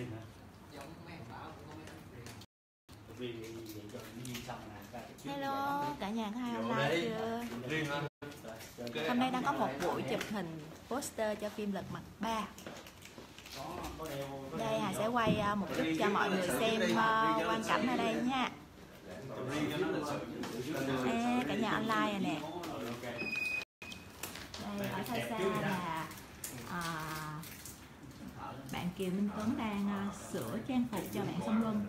riêng hả? Giống mấy thằng bảo cũng có mấy thằng riêng. Riêng vậy cho đi xong nè. Hello, cả nhà có hay online chưa? Riêng hả? Hôm nay đang có một buổi chụp hình poster cho phim Lật Mặt 3. Đây Hà sẽ quay một chút cho mọi người xem quan cảnh ở đây nha. Ê, cả nhà online rồi nè. Đây ở xa xa là bạn Kiều Tuấn đang sửa trang phục cho bạn Song Luân.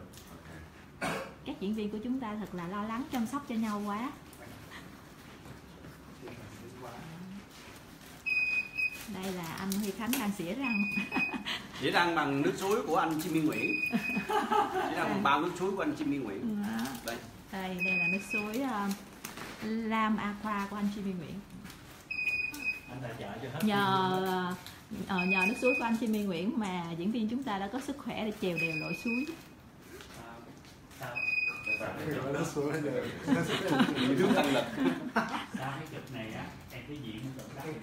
Các diễn viên của chúng ta thật là lo lắng chăm sóc cho nhau quá. Đây là anh Huy Khánh đang xỉa răng. Xỉa răng bằng nước suối của anh Jimmy Nguyễn. Xỉa răng bằng bao nước suối của anh Jimmy Nguyễn. Đây. Đây, đây là nước suối Lam Aqua của anh Jimmy Nguyễn. Nhờ nước suối của anh Jimmy Nguyễn mà diễn viên chúng ta đã có sức khỏe để chèo đều lội suối. Nước suối đều. Nước tăng lực. Sao cái chụp này á? Cái diễn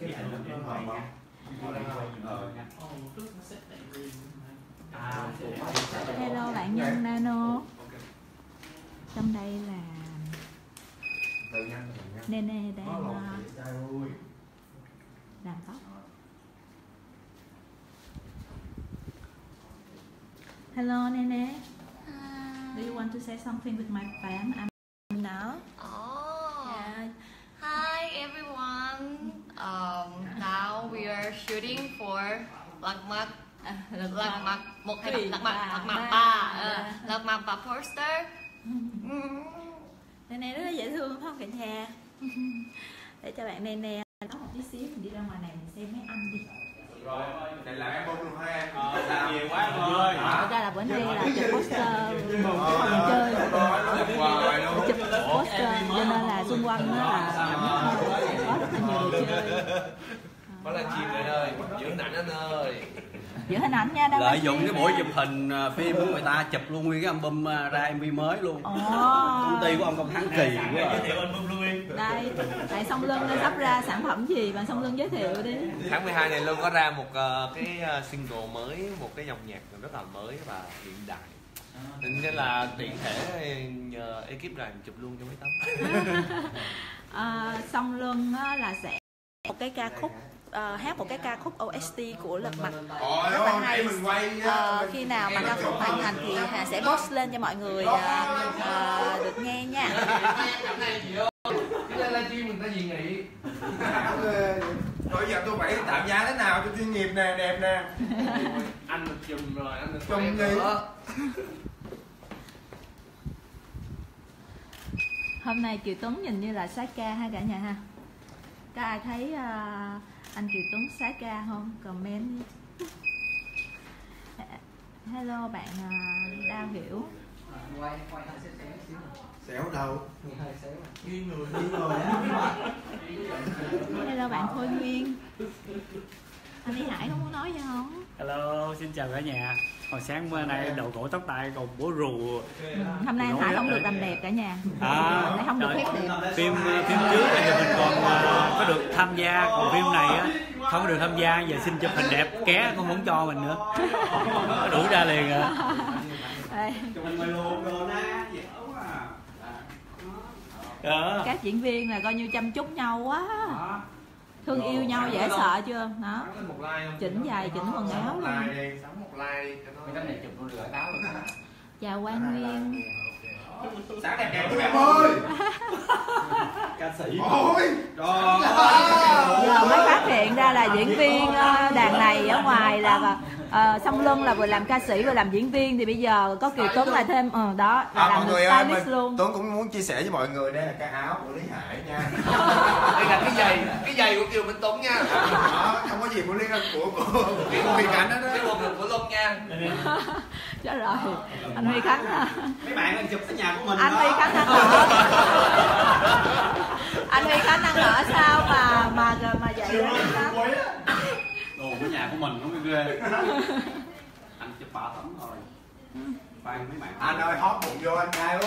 cái ảnh nó quay nha. Hello bạn Nhân Nano. Trong đây là Nene đang làm tóc. Hello Nene. Do you want to say something with my fan? I'm now. Now we are shooting for Lặt Mặt poster. Nene rất là dễ thương phải không cả nhà? Để cho bạn Nene có một tí xíu mình đi ra ngoài này mình xem mấy anh đi. Rồi, để làm em bông luôn hai em. Làm nhiều quá em ơi. Thật ra là bữa nay là chụp poster phòng chơi, chụp poster cho nên là xung quanh đó là có rất là nhiều người chơi. Có là chim anh ơi, giữ hình ảnh anh ơi. Giữ hình ảnh nha. Lợi dụng cái buổi chụp hình phim của người ta chụp luôn nguyên cái album ra MV mới luôn. Công ty của ông Công Thắng kỳ quá. Giới thiệu album luôn đi. Đây, tại Song Luân đây sắp ra sản phẩm gì bạn Song Luân giới thiệu đi. Tháng 12 này Luân có ra một cái single mới, một cái dòng nhạc rất là mới và hiện đại. Nên là tiện thể nhờ ekip này chụp luôn cho mấy tấm. Song Luân là sẽ một cái ca khúc hát một cái ca khúc OST của Lật Mặt rất là hay. Khi nào mà ca khúc hoàn thành thì Hà sẽ post lên cho mọi người được nghe nha. Thôi giờ tôi phải tạm giá thế nào cho chuyên nghiệp nè, đẹp nè. Anh được chùm rồi, anh được chùm nữa. Hôm nay Kiều Tuấn nhìn như là sát ca ha cả nhà ha. Có ai thấy anh Kiều Tuấn sát ca không? Comment. Hello bạn Đa Hiểu. Xéo đầu. Hello bạn Khôi Nguyên. Anh Lý Hải không muốn nói gì không? Hello, xin chào cả nhà. Hồi sáng bữa nay đầu cổ tóc tai còn búa rùa. Hôm nay anh Hải không được làm đẹp cả nhà. Lại không được phép đẹp. Phim trước thì mình còn có được tham gia, còn phim này á không có được tham gia. Giờ xin chụp hình đẹp ké con không cho mình nữa. Đuổi ra liền rồi. Các diễn viên là coi như chăm chút nhau quá. Thương yêu nhau dễ sợ chưa? Đó. Chỉnh dài, chỉnh quần áo luôn. Chào Quang Nguyên. Sáng đẹp đẹp em ơi. Ca sĩ. Ôi. Giờ mới phát hiện ra là diễn viên đàn này ở ngoài là Song Luân là vừa làm ca sĩ vừa làm diễn viên, thì bây giờ có Kiều Tuấn là thêm đó là làm stylist luôn. Tuấn cũng muốn chia sẻ với mọi người đây là cái áo của Lý Hải nha. Đây là cái giày của Kiều Minh Tuấn nha. Đó, không có gì của Lý của Huy Khánh đó. Cái quần của Luân nha. Chết rồi. Anh Huy Khánh. Mấy bạn đang chụp cái nhà của mình. Anh Huy Khánh đang ở. Anh Huy Khánh đang ở sao mà vậy đó. Đồ của nhà của mình nó mới ghê. Anh chụp 3 tấm rồi. Khoan mấy bạn. Anh ơi hót bụng vô anh trai ơi.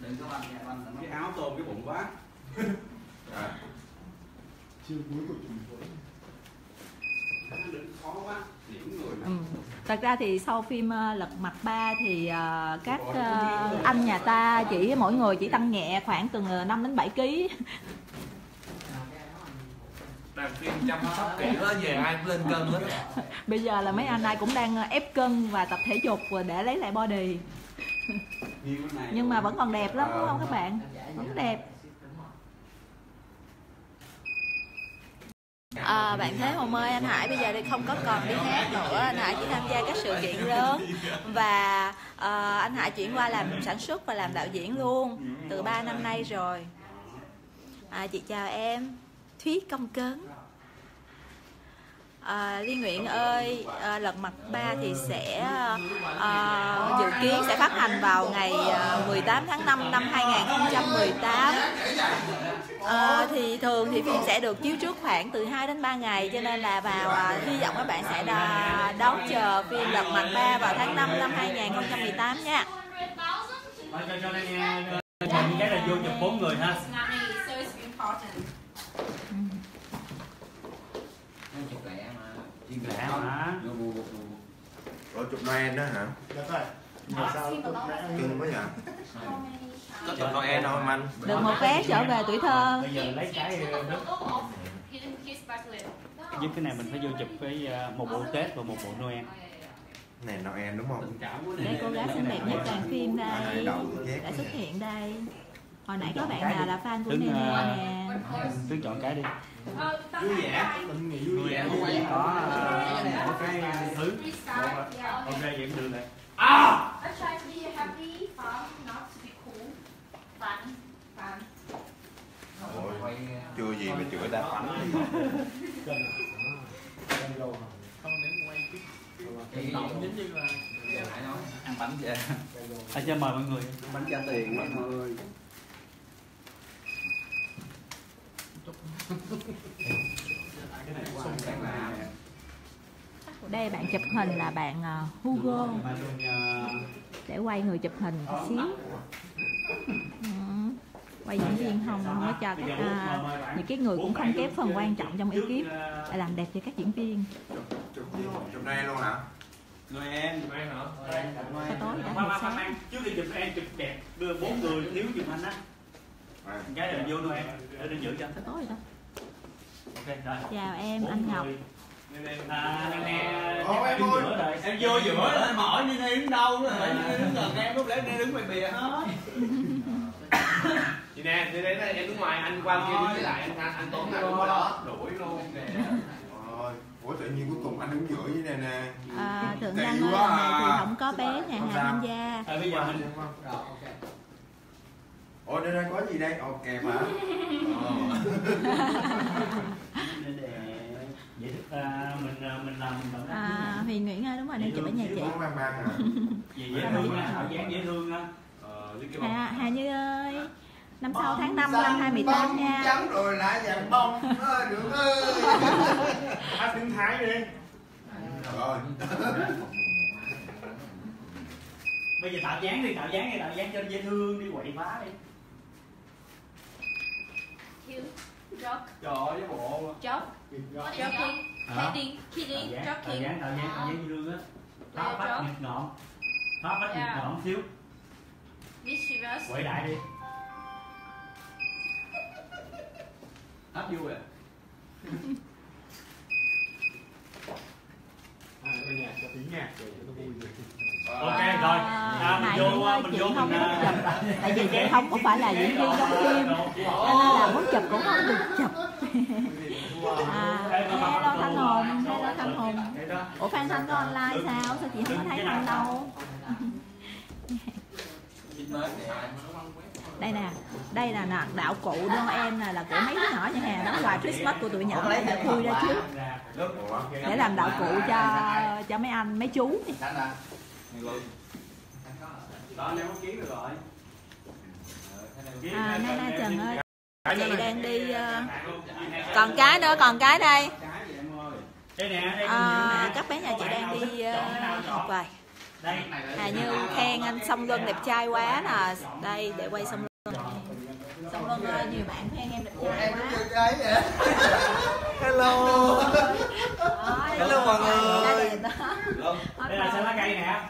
Đừng có làm nhà anh cái áo tôm cái bụng quá. Chưa cuối của chúng tôi. Đừng khó quá, điểm người. Thật ra thì sau phim Lật Mặt 3 thì các anh nhà ta chỉ mỗi người chỉ tăng nhẹ khoảng từ 5 đến 7 kg. Làm phim chăm sóc kỹ đó, về ai cũng lên cân hết. Bây giờ là mấy anh ai cũng đang ép cân và tập thể dục để lấy lại body. Nhưng mà vẫn còn đẹp lắm đúng không các bạn? Vẫn đẹp. Bạn thấy Hồng ơi, anh Hải bây giờ đây không có còn đi hát nữa, anh Hải chỉ tham gia các sự kiện lớn. Và anh Hải chuyển qua làm sản xuất và làm đạo diễn luôn từ 3 năm nay rồi. Chị chào em Thúy Công Cớn. Ly Nguyễn ơi, Lật Mặt 3 thì sẽ dự kiến sẽ phát hành vào ngày 18 tháng 5 năm 2018. Thì thường thì phim sẽ được chiếu trước khoảng từ 2 đến 3 ngày, cho nên là vào hy vọng các bạn sẽ đón chờ phim Lật Mặt 3 vào tháng 5 năm 2018 nha. Cái là vô chụp 4 người ha. Rồi chụp Noel đó hả? Được rồi. Cưng quá nhờ. Có chụp Noel không anh? Được một vé trở về tuổi thơ. Bây giờ lấy cái giúp cái này mình phải vô chụp với một bộ Tết và một bộ Noel. Này Noel đúng không? Đây cô gái xinh đẹp nhất đoàn phim đây đã xuất hiện đây. Hồi nãy các bạn nào là fan của Nene nè. Tướng chọn cái đi. Vui vẻ, mình nghĩ vui vẻ không phải có một cái thứ. Ok vậy cũng được này. À! I try to be happy, fun, not to be cool. Fun. Ôi, chưa gì mà chửi ta phẳng. Không đến quay tiếp. Cái động giống như là lại nói ăn bánh vậy. Anh cho mời mọi người bánh trả tiền mọi người. Đây bạn chụp hình là bạn Hugo để quay người chụp hình một xíu. Quay diễn viên không có cho các những cái người cũng không kém phần quan trọng trong ekip để làm đẹp cho các diễn viên. Chụp đây luôn hả? Người em hả? Tối đã sáng. Trước khi chụp em chụp đẹp đưa 4 người thiếu chụp anh á. Cái này vô luôn em để tôi giữ cho. Tối rồi. Ok rồi. Chào em anh Ngọc. Em vô giữa rồi, em hỏi như thế đứng đâu nữa, phải như đứng gần em, lúc nãy đi đứng ngoài bìa hết. Chị nè, đi đây em đứng ngoài, anh qua kia đứng với lại anh Tuấn này qua đó, đuổi luôn nè. Ủa tự nhiên cuối cùng anh đứng giữa với này nè. Thượng Đăng ơi, thì không có bé nhà Hà tham gia. Bây giờ mình rồi, ok. Ủa đây có gì đây? Ồ kẹp hả? Huy Nguyễn ơi, đúng rồi, đang chụp ở nhà chị. Hà Như ơi, năm sau tháng 5 năm 2018 nha. Trắng rồi lại vàng bông, được ơi. Hát tiếng Thái đi. Rồi. Bây giờ tạo dáng đi, tạo dáng cho dễ thương, đi quậy phá đi. Jock. Trời ơi, bộ. Jock. Joking. Kidding. Joking. Tạo dáng rương á. Tháo vách nghịch ngợm. Xíu. Mischievous. Quậy đại đi. Hấp vui à. Cho tiếng nhạc rồi cho nó vui. Ok rồi, mình vô không muốn chụp, tại vì chị không có phải là diễn viên trong phim, nên là muốn chụp cũng không được chụp. Hello Thanh Hùng, Ủa Phan Thanh có online sao? Sao chị không thấy Thanh đâu? Đây nè, đây là đạo cụ Noel nè, là của mấy đứa nhỏ nhà hàng, đóng quà Christmas của tụi nhỏ để khui ra trước để làm đạo cụ cho mấy anh mấy chú. Nay Trần ơi, chị đang đi. Còn cái nữa, còn cái đây. Các bé nhà chị đang đi học bài. Hà Như khen anh Song Luân đẹp trai quá nè. Đây để quay Song Luân. Song Luân ơi, nhiều bạn khen em đẹp trai quá. Hello. Hello mọi người.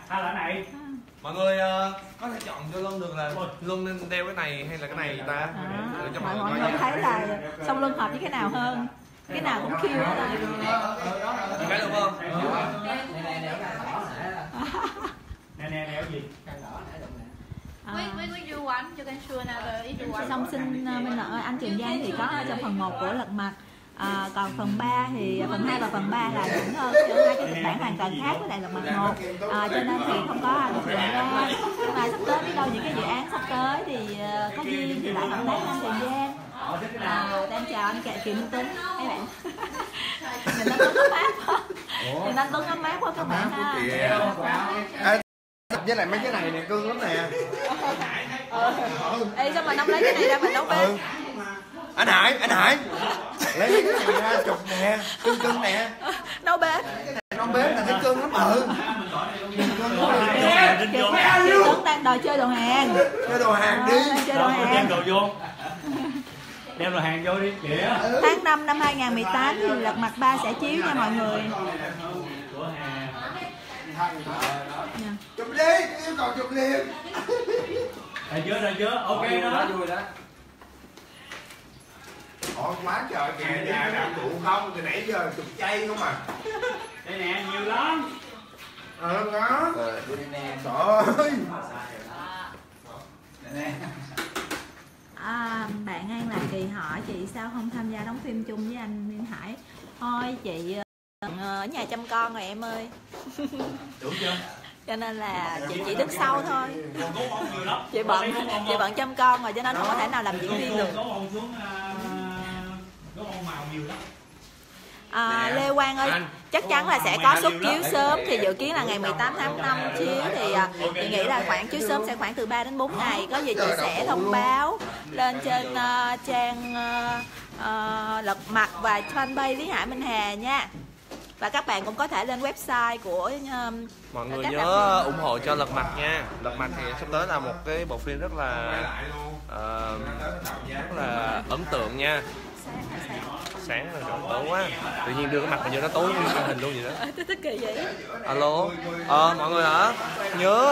hay là cái này? Mọi người có thể chọn cho Luân được là Luân nên đeo cái này hay là cái này ta? Cho mọi người thấy là Song Luân hợp với cái nào hơn? Cái nào cũng khiêu hết rồi. Cái được không? Nè đeo gì? We do one, you can show another if you want. Song xin minh nợ anh Trường Giang thì có trong phần 1 của Lật Mặt. Còn phần 3 thì phần 2 và phần 3 là những hai cái kịch bản hoàn toàn khác với lại Lật Mặt 1, cho nên thì không có được chọn ra. Nhưng mà sắp tới biết đâu những cái dự án sắp tới thì có duyên thì lại hợp tác anh Trường Giang. Đang chào anh Kiều Tuấn các bạn. Nhìn anh Tuấn có mát không? Nhìn anh Tuấn có mát quá các bạn ha. Với lại mấy cái này nè cương lắm nè. Ê sao mà nông lấy cái này ra mình nấu bếp? Anh Hải lấy cái này ra chụp nè, cưng nè. Nấu bếp. Cái này nấu bếp là thấy cưng lắm Kiều Tuấn đang đòi chơi đồ hàng. Chơi đồ hàng đi. Chơi đồ hàng. Đem đồ hàng vô đi. Tháng 5 năm 2018 thì Lật Mặt 3 sẽ chiếu nha mọi người. Chụp đi, yêu cầu chụp liền. Đã chưa, ok đó. Ôi quá trời kìa, nhà đã trụ không, từ nãy giờ chụp chay không à. Đây nè, nhiều lắm. Đó. Trời ơi. Bạn An Lạc Kỳ hỏi chị sao không tham gia đóng phim chung với anh Minh Hải? Thôi chị ở nhà chăm con rồi em ơi. Đúng chưa? Cho nên là chị chỉ đứng sau thôi. Chị bận chăm con rồi cho nên không có thể nào làm diễn viên được. Lê Quang ơi, chắc chắn là sẽ có suất chiếu sớm thì dự kiến là ngày 18 tháng 5 chiếu thì chị nghĩ là khoảng chiếu sớm sẽ khoảng từ 3 đến 4 ngày. Có gì chị sẽ thông báo lên trên trang Lật Mặt và fanpage Lý Hải Minh Hà nha. Và các bạn cũng có thể lên website của mọi người nhớ ủng hộ cho Lật Mặt nha. Lật Mặt thì sắp tới là một cái bộ phim rất là ấn tượng nha. Sáng rồi tối quá, tự nhiên đưa cái mặt mình vô nó tối như màn hình luôn vậy đó. Tức kỳ vậy. Alo, mọi người hả? Nhớ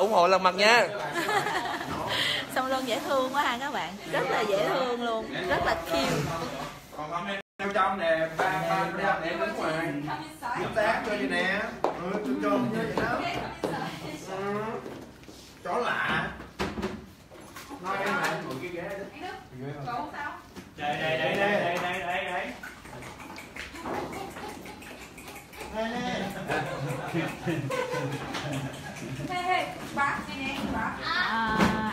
ủng hộ Lật Mặt nha. Song Luân dễ thương quá ha các bạn, rất là dễ thương luôn, rất là cute. Trong trong nè, ba để đứng ngoài. Giúp tác cho đi nè. Trông như vậy đó. Chó lạ. Nói em lại ngồi cái ghế đó. Cậu sao? Đây.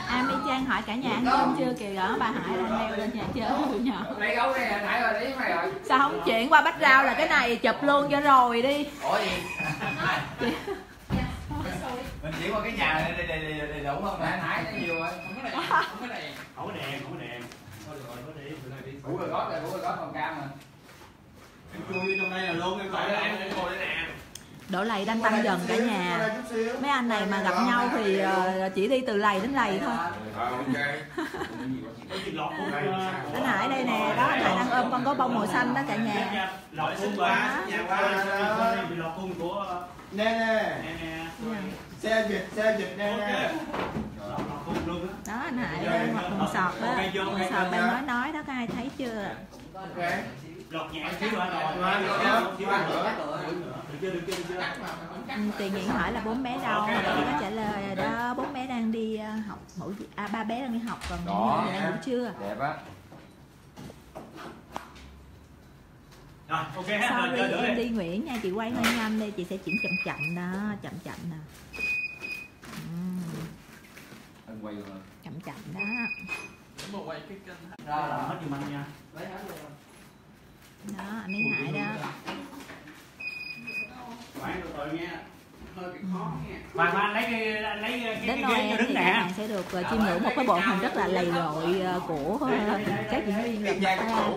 Ami Trang hỏi cả nhà ăn cơm chưa kìa, gỡ bà Hải lên leo lên nhà chơi tụi nhỏ. Sao không chuyển qua bách rau là cái này chụp luôn cho rồi đi. Ủa gì? Mình chuyển qua cái nhà này để đủ không? Anh Hải nó nhiều rồi. Không có đèn. Ủa rồi gót phòng cam mà. Em chui trong đây là luôn em lại em để ngồi đây nè. Đổ lầy đang tăng dần cả nhà. Mấy anh này mà gặp nhau thì chỉ đi từ lầy đến lầy thôi. Anh Hải đây nè, đó anh Hải đang ôm con gấu bông màu xanh đó cả nhà. Nè. Xe dịch nè. Đó anh Hải đang mặc quần sọt đó, quần sọt đang nói đó, có ai thấy chưa? Tùy Nguyễn hỏi là bốn bé đâu, có trả lời đó, bốn bé đang đi học, ba bé đang đi học còn đó, đang ngủ trưa. Đẹp á. Rồi, ok đi Nguyễn nha, chị quay hơi nhanh đi, chị sẽ chuyển chậm đó, chậm nè. Chậm đó. Quay cái kênh ra là hết giùm anh nha. Lấy hết luôn. Đó, anh ấy hại đó. Bạn từ từ nha. Hơi bị khó nha. Bạn anh lấy cái đến nơi thì đứng nè. Sẽ được chiêm ngưỡng một cái bộ hình rất là lầy lội của các diễn viên Lật Mặt.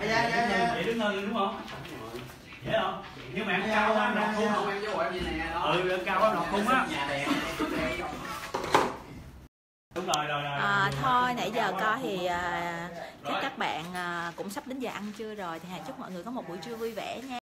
Vậy đứng nơi đúng không? Dễ không? Nhưng mà em cao anh đọc khung không? Cao anh đọc khung á. Thôi nãy giờ coi thì các bạn cũng sắp đến giờ ăn trưa rồi thì hẹn chúc mọi người có một buổi trưa vui vẻ nha.